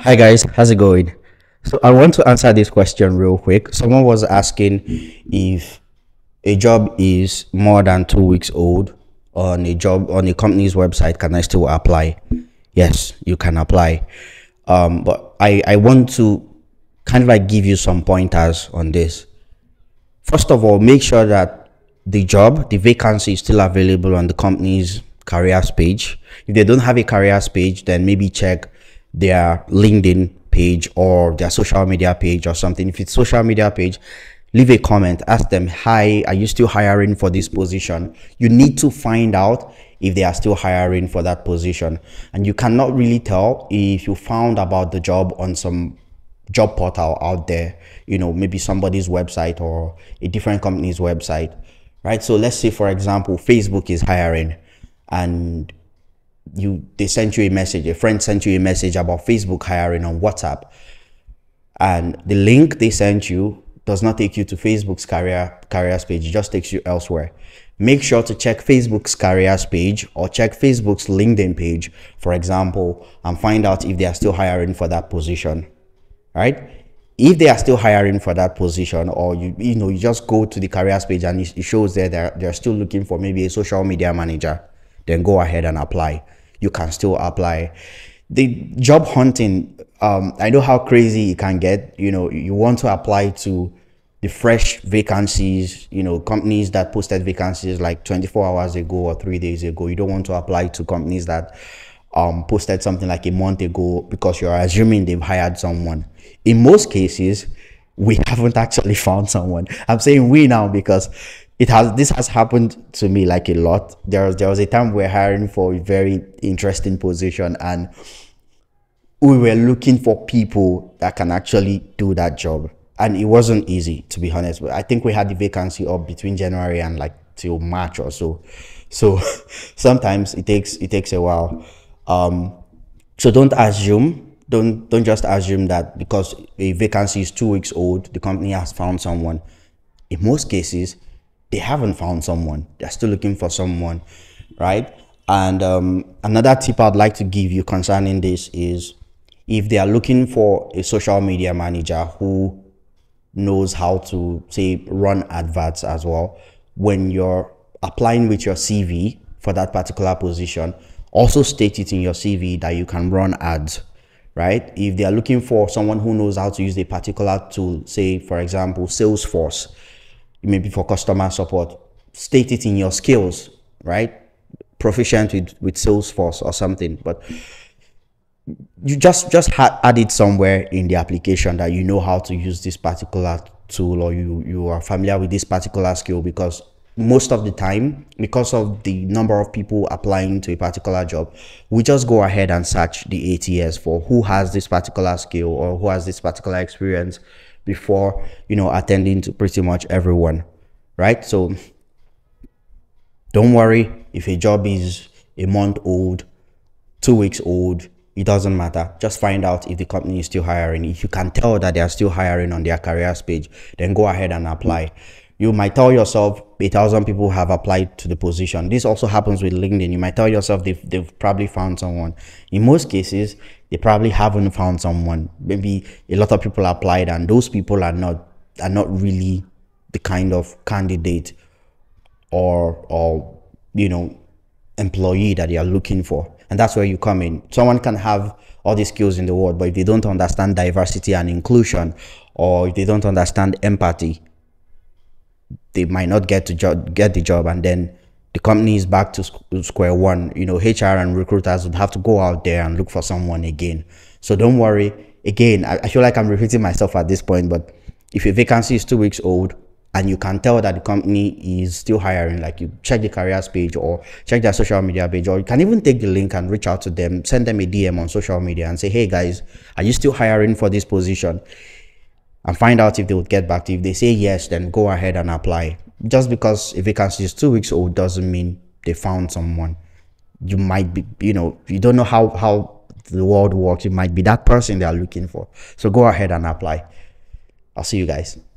Hi guys, how's it going? So I want to answer this question real quick. Someone was asking if a job is more than 2 weeks old on a job on a company's website, can I still apply? Yes, you can apply. But I want to kind of like give you some pointers on this. First of all, make sure that the vacancy is still available on the company's careers page. If they don't have a careers page, then maybe check their LinkedIn page or their social media page or something. If it's social media page, leave a comment, ask them, hi, are you still hiring for this position? You need to find out if they are still hiring for that position. And you cannot really tell if you found about the job on some job portal out there, you know, maybe somebody's website or a different company's website, right? So let's say, for example, Facebook is hiring and they sent you a message, a friend sent you a message about Facebook hiring on WhatsApp, and the link they sent you does not take you to Facebook's careers page, it just takes you elsewhere. Make sure to check Facebook's careers page or check Facebook's LinkedIn page, for example, and find out if they are still hiring for that position, right? If they are still hiring for that position, or you just go to the careers page and it shows that they're still looking for maybe a social media manager, then go ahead and apply. You can still apply. The job hunting, I know how crazy it can get. You know, you want to apply to the fresh vacancies, you know, companies that posted vacancies like 24 hours ago or 3 days ago. You don't want to apply to companies that posted something like a month ago, because you're assuming they've hired someone. In most cases, we haven't actually found someone. I'm saying we now because this has happened to me like a lot. There was a time we were hiring for a very interesting position and we were looking for people that can actually do that job, and it wasn't easy, to be honest. I think we had the vacancy up between January and like till March or so, so sometimes it takes a while. So don't assume. Don't just assume that because a vacancy is 2 weeks old, the company has found someone. In most cases, they haven't found someone. They're still looking for someone, right? And another tip I'd like to give you concerning this is, if they are looking for a social media manager who knows how to, say, run adverts as well, when you're applying with your CV for that particular position, also state it in your CV that you can run ads, right? If they are looking for someone who knows how to use a particular tool, say, for example, Salesforce, maybe for customer support, state it in your skills, right? Proficient with Salesforce or something, but you just add it somewhere in the application that you know how to use this particular tool, or you are familiar with this particular skill, because most of the time, because of the number of people applying to a particular job, we just go ahead and search the ATS for who has this particular skill or who has this particular experience before, you know, attending to pretty much everyone, right? So don't worry if a job is a month old, 2 weeks old, it doesn't matter. Just find out if the company is still hiring. If you can tell that they are still hiring on their careers page, then go ahead and apply. You might tell yourself 1,000 people have applied to the position. This also happens with LinkedIn. You might tell yourself they've probably found someone. In most cases, they probably haven't found someone. Maybe a lot of people applied and those people are not really the kind of candidate or you know, employee that you are looking for. And that's where you come in. Someone can have all the skills in the world, but if they don't understand diversity and inclusion, or if they don't understand empathy, they might not get the job, and then the company is back to square one. You know, HR and recruiters would have to go out there and look for someone again. So don't worry. Again, I feel like I'm repeating myself at this point, but if your vacancy is 2 weeks old and you can tell that the company is still hiring, like you check the careers page or check their social media page, or you can even take the link and reach out to them, send them a DM on social media and say, hey guys, are you still hiring for this position? And find out if they would get back to you. If they say yes, then go ahead and apply. Just because a vacancy is 2 weeks old doesn't mean they found someone. You might be, you know, you don't know how the world works. You might be that person they are looking for. So go ahead and apply. I'll see you guys.